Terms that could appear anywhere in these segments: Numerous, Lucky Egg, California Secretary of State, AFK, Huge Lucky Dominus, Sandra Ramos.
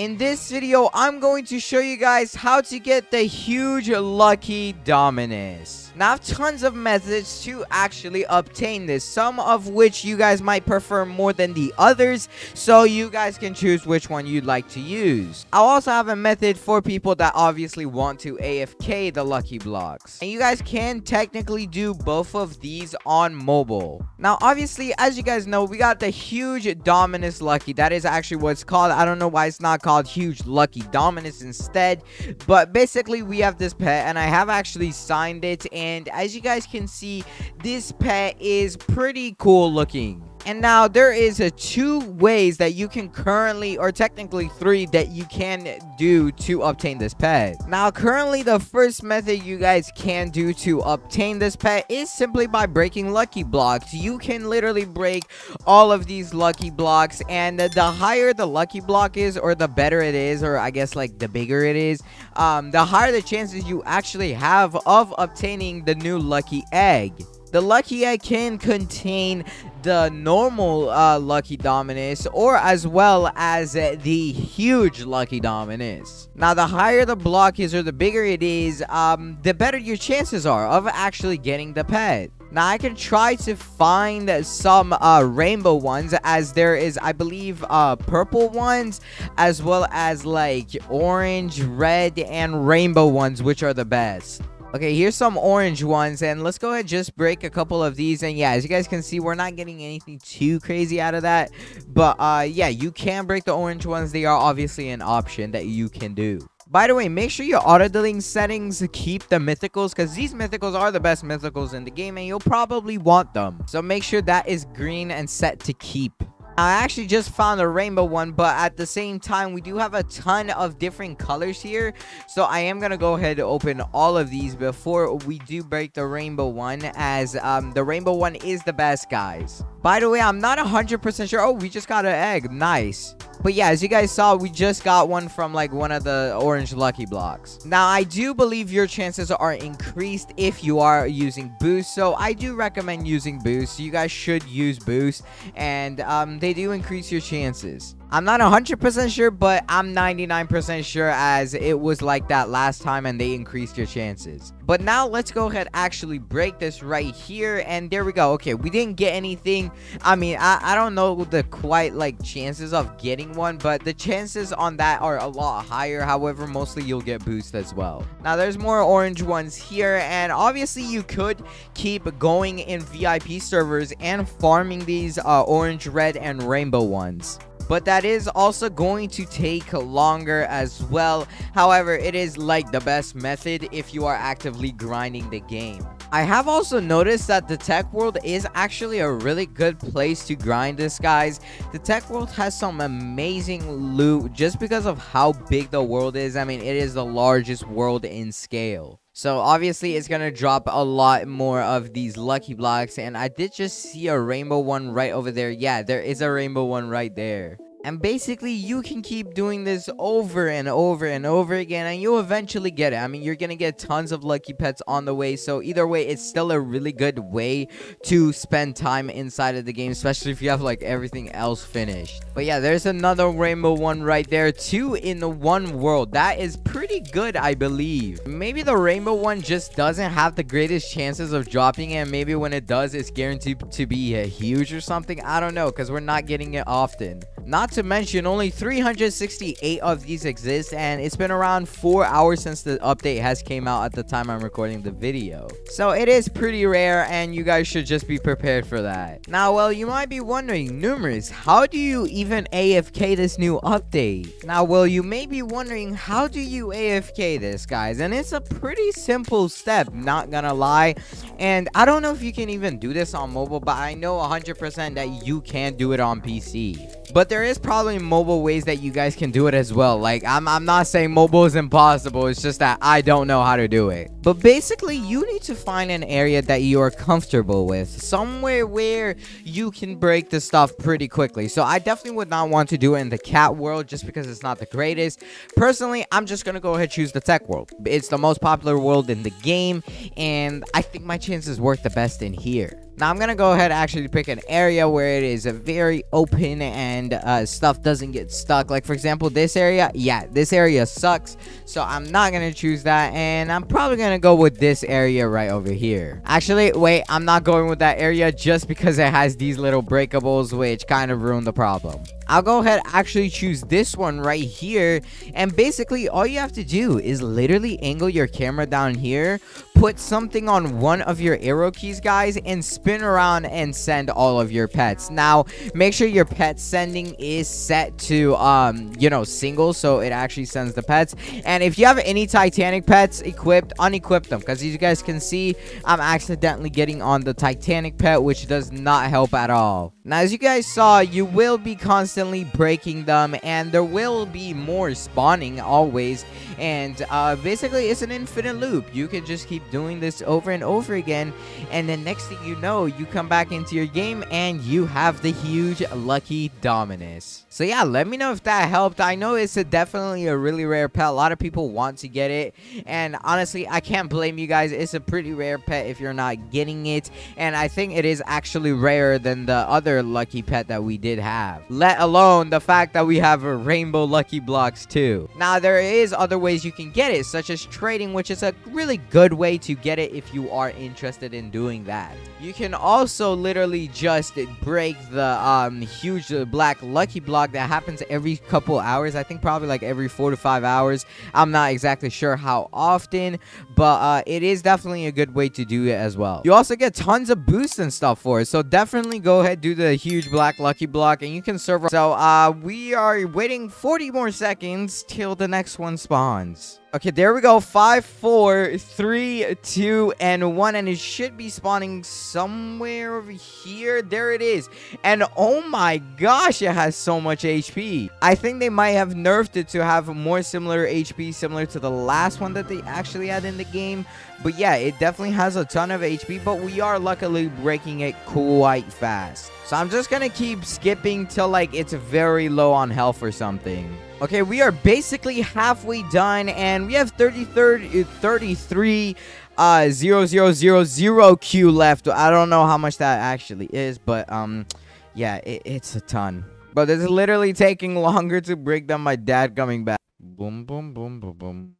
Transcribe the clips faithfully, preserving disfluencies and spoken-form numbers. In this video, I'm going to show you guys how to get the Huge Lucky Dominus. Now, I have tons of methods to actually obtain this, some of which you guys might prefer more than the others, so you guys can choose which one you'd like to use. I'll also have a method for people that obviously want to A F K the Lucky Blocks. And you guys can technically do both of these on mobile. Now, obviously, as you guys know, we got the Huge Dominus Lucky. That is actually what it's called. I don't know why it's not called Huge Lucky Dominus instead, but basically we have this pet, and I have actually signed it, and as you guys can see, this pet is pretty cool looking. And now there is a two ways that you can currently, or technically three, that you can do to obtain this pet. Now currently the first method you guys can do to obtain this pet is simply by breaking lucky blocks. You can literally break all of these lucky blocks, and the higher the lucky block is, or the better it is, or I guess like the bigger it is, um, the higher the chances you actually have of obtaining the new lucky egg. The Lucky Egg can contain the normal uh, Lucky Dominus, or as well as uh, the Huge Lucky Dominus. Now, the higher the block is, or the bigger it is, um, the better your chances are of actually getting the pet. Now, I can try to find some uh, rainbow ones, as there is, I believe, uh, purple ones, as well as like orange, red, and rainbow ones, which are the best. Okay, here's some orange ones, and let's go ahead and just break a couple of these. And yeah, as you guys can see, we're not getting anything too crazy out of that. But uh, yeah, you can break the orange ones. They are obviously an option that you can do. By the way, make sure your auto-deleting settings keep the mythicals, because these mythicals are the best mythicals in the game, and you'll probably want them. So make sure that is green and set to keep. I actually just found a rainbow one, but at the same time, we do have a ton of different colors here. So I am going to go ahead and open all of these before we do break the rainbow one, as um, the rainbow one is the best, guys. By the way, I'm not one hundred percent sure. Oh, we just got an egg. Nice. But yeah, as you guys saw, we just got one from like one of the orange lucky blocks. Now, I do believe your chances are increased if you are using boost. So I do recommend using boost. You guys should use boost, and um, they do increase your chances. I'm not one hundred percent sure, but I'm ninety-nine percent sure, as it was like that last time and they increased your chances. But now let's go ahead actually break this right here, and there we go. Okay, we didn't get anything. I mean, I, I don't know the quite like chances of getting one, but the chances on that are a lot higher. However, mostly you'll get boost as well. Now there's more orange ones here, and obviously you could keep going in V I P servers and farming these uh, orange, red, and rainbow ones. But that is also going to take longer as well. However, it is like the best method if you are actively grinding the game. I have also noticed that the tech world is actually a really good place to grind this, guys. The tech world has some amazing loot just because of how big the world is. I mean, it is the largest world in scale. So obviously it's gonna drop a lot more of these lucky blocks, and I did just see a rainbow one right over there. Yeah, there is a rainbow one right there. And basically you can keep doing this over and over and over again, and you'll eventually get it. I mean, you're gonna get tons of lucky pets on the way, so either way it's still a really good way to spend time inside of the game, especially if you have like everything else finished. But yeah, there's another rainbow one right there. Two in the one world. That is pretty good, I believe. Maybe the rainbow one just doesn't have the greatest chances of dropping it, and maybe when it does it's guaranteed to be a huge or something. I don't know, because we're not getting it often. Not to mention, only three hundred sixty-eight of these exist, and it's been around four hours since the update has came out at the time I'm recording the video. So it is pretty rare, and you guys should just be prepared for that. Now, well, you might be wondering, Numerous, how do you even A F K this new update? Now, well, you may be wondering, how do you A F K this, guys? And it's a pretty simple step, not gonna lie. And I don't know if you can even do this on mobile, but I know one hundred percent that you can do it on P C. But there is probably mobile ways that you guys can do it as well. Like, I'm, I'm not saying mobile is impossible. It's just that I don't know how to do it. But basically, you need to find an area that you are comfortable with. Somewhere where you can break the stuff pretty quickly. So I definitely would not want to do it in the cat world just because it's not the greatest. Personally, I'm just going to go ahead and choose the tech world. It's the most popular world in the game, and I think my chances work the best in here. Now I'm gonna go ahead and actually pick an area where it is a very open and uh, stuff doesn't get stuck. Like for example, this area. Yeah, this area sucks, so I'm not gonna choose that, and I'm probably gonna go with this area right over here. Actually, wait, I'm not going with that area just because it has these little breakables, which kind of ruin the problem. I'll go ahead and actually choose this one right here, and basically all you have to do is literally angle your camera down here, put something on one of your arrow keys, guys, and spin around and send all of your pets. Now make sure your pet sending is set to um you know, single, so it actually sends the pets. And if you have any Titanic pets equipped, unequip them, because as you guys can see, I'm accidentally getting on the Titanic pet, which does not help at all. Now as you guys saw, you will be constantly breaking them, and there will be more spawning always, and uh, basically it's an infinite loop. You can just keep doing this over and over again, and the next thing you know, you come back into your game and you have the Huge Lucky Dominus. So yeah, let me know if that helped. I know it's a definitely a really rare pet. A lot of people want to get it, and honestly I can't blame you guys. It's a pretty rare pet if you're not getting it, and I think it is actually rarer than the other lucky pet that we did have. Let alone the fact that we have a rainbow lucky blocks too. Now there is other ways you can get it, such as trading, which is a really good way to get it if you are interested in doing that. You can also literally just break the um huge black lucky block that happens every couple hours. I think probably like every four to five hours. I'm not exactly sure how often, but uh it is definitely a good way to do it as well. You also get tons of boosts and stuff for it, so definitely go ahead, do the huge black lucky block, and you can serve. So uh we are waiting forty more seconds till the next one spawns. Okay, there we go. Five, four, three, two, and one, and it should be spawning somewhere over here. There it is. And oh my gosh, it has so much H P. I think they might have nerfed it to have more similar H P, similar to the last one that they actually had in the game. But yeah, it definitely has a ton of H P, but we are luckily breaking it quite fast. So I'm just gonna keep skipping till like it's very low on health or something. Okay, we are basically halfway done, and we have thirty-three uh zero zero zero zero Q left. I don't know how much that actually is, but um yeah, it, it's a ton. But it's literally taking longer to break than my dad coming back. Boom boom boom boom boom.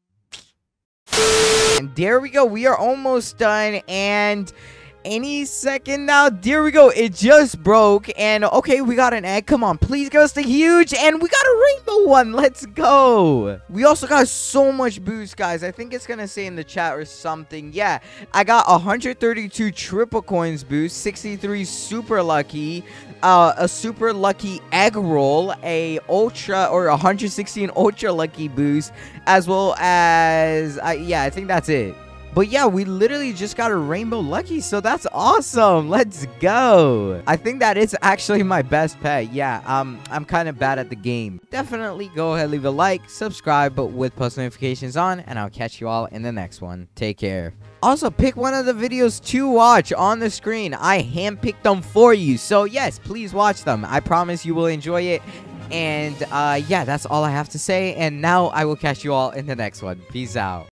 And there we go. We are almost done, and any second now, there we go, it just broke. And okay, we got an egg. Come on, please give us the huge, and we got a rainbow one. Let's go. We also got so much boost, guys. I think it's gonna say in the chat or something. Yeah, I got one hundred thirty-two triple coins boost, sixty-three super lucky, uh a super lucky egg roll, a ultra or one hundred sixteen ultra lucky boost, as well as uh, yeah, I think that's it. But yeah, we literally just got a rainbow lucky, so that's awesome. Let's go. I think that is actually my best pet. Yeah, um, I'm kind of bad at the game. Definitely go ahead, leave a like, subscribe, but with post notifications on, and I'll catch you all in the next one. Take care. Also, pick one of the videos to watch on the screen. I handpicked them for you, so yes, please watch them. I promise you will enjoy it. And uh, yeah, that's all I have to say, and now I will catch you all in the next one. Peace out.